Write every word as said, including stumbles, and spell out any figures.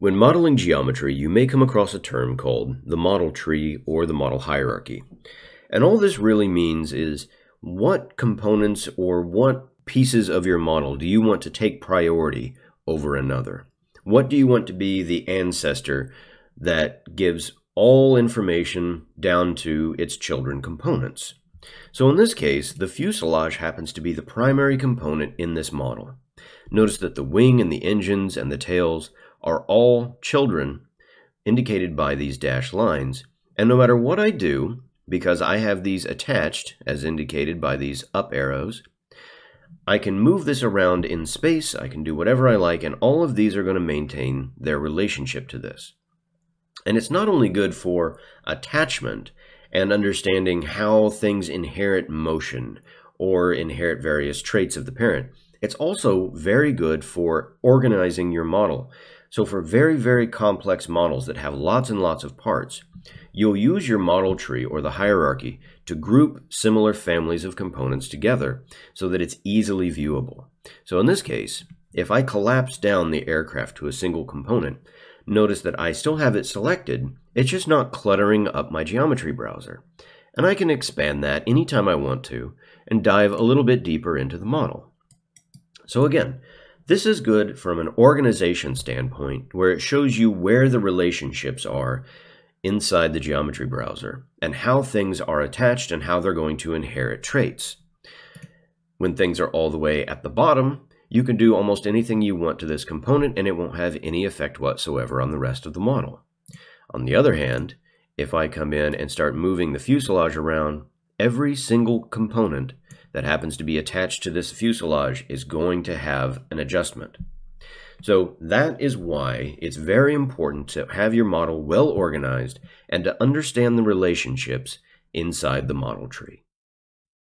When modeling geometry, you may come across a term called the model tree or the model hierarchy. And all this really means is what components or what pieces of your model do you want to take priority over another? What do you want to be the ancestor that gives all information down to its children components? So in this case, the fuselage happens to be the primary component in this model. Notice that the wing and the engines and the tails are all children, indicated by these dashed lines. And no matter what I do, because I have these attached, as indicated by these up arrows, I can move this around in space, I can do whatever I like, and all of these are going to maintain their relationship to this. And it's not only good for attachment and understanding how things inherit motion or inherit various traits of the parent, it's also very good for organizing your model. So for very, very complex models that have lots and lots of parts, you'll use your model tree or the hierarchy to group similar families of components together so that it's easily viewable. So in this case, if I collapse down the aircraft to a single component, notice that I still have it selected, it's just not cluttering up my geometry browser. And I can expand that anytime I want to and dive a little bit deeper into the model. So again, this is good from an organization standpoint where it shows you where the relationships are inside the geometry browser and how things are attached and how they're going to inherit traits. When things are all the way at the bottom, you can do almost anything you want to this component and it won't have any effect whatsoever on the rest of the model. On the other hand, if I come in and start moving the fuselage around, every single component that happens to be attached to this fuselage is going to have an adjustment. So that is why it's very important to have your model well organized and to understand the relationships inside the model tree.